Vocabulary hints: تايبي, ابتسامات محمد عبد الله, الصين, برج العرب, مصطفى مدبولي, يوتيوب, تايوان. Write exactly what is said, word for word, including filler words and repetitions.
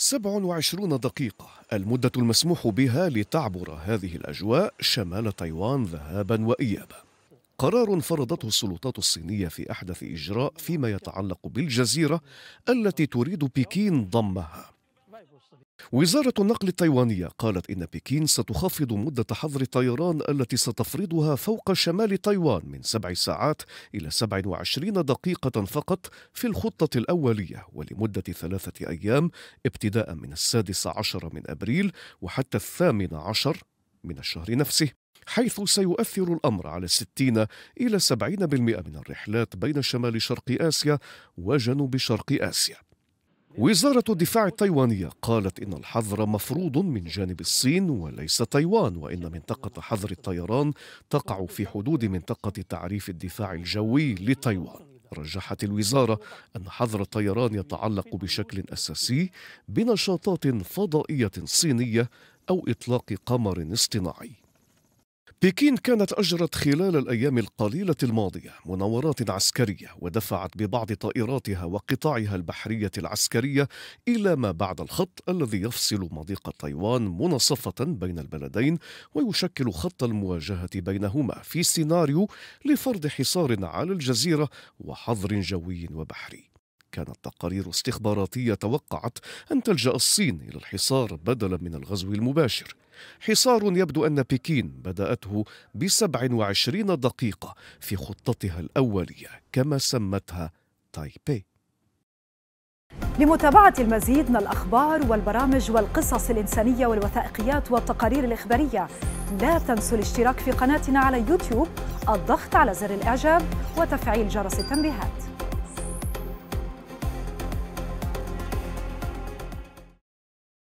سبع وعشرون دقيقة المدة المسموح بها لتعبر هذه الأجواء شمال تايوان ذهابا وإيابا. قرار فرضته السلطات الصينية في أحدث إجراء فيما يتعلق بالجزيرة التي تريد بكين ضمها. وزارة النقل التايوانية قالت إن بكين ستخفض مدة حظر الطيران التي ستفرضها فوق شمال تايوان من سبع ساعات إلى سبع وعشرين دقيقة فقط في الخطة الأولية، ولمدة ثلاثة أيام ابتداء من السادس عشر من أبريل وحتى الثامن عشر من الشهر نفسه، حيث سيؤثر الأمر على ستين إلى سبعين بالمئة من الرحلات بين شمال شرق آسيا وجنوب شرق آسيا. وزارة الدفاع التايوانية قالت إن الحظر مفروض من جانب الصين وليس تايوان، وإن منطقة حظر الطيران تقع في حدود منطقة تعريف الدفاع الجوي لتايوان. رجحت الوزارة أن حظر الطيران يتعلق بشكل أساسي بنشاطات فضائية صينية أو إطلاق قمر اصطناعي. بكين كانت أجرت خلال الأيام القليلة الماضية مناورات عسكرية، ودفعت ببعض طائراتها وقطاعها البحرية العسكرية إلى ما بعد الخط الذي يفصل مضيق تايوان مناصفة بين البلدين ويشكل خط المواجهة بينهما في سيناريو لفرض حصار على الجزيرة وحظر جوي وبحري. كانت تقارير استخباراتية توقعت أن تلجأ الصين إلى الحصار بدلا من الغزو المباشر، حصار يبدو أن بكين بدأته بسبع وعشرين دقيقة في خطتها الأولية كما سمتها تايبي. لمتابعة المزيد من الأخبار والبرامج والقصص الإنسانية والوثائقيات والتقارير الإخبارية، لا تنسوا الاشتراك في قناتنا على يوتيوب، الضغط على زر الإعجاب وتفعيل جرس التنبيهات.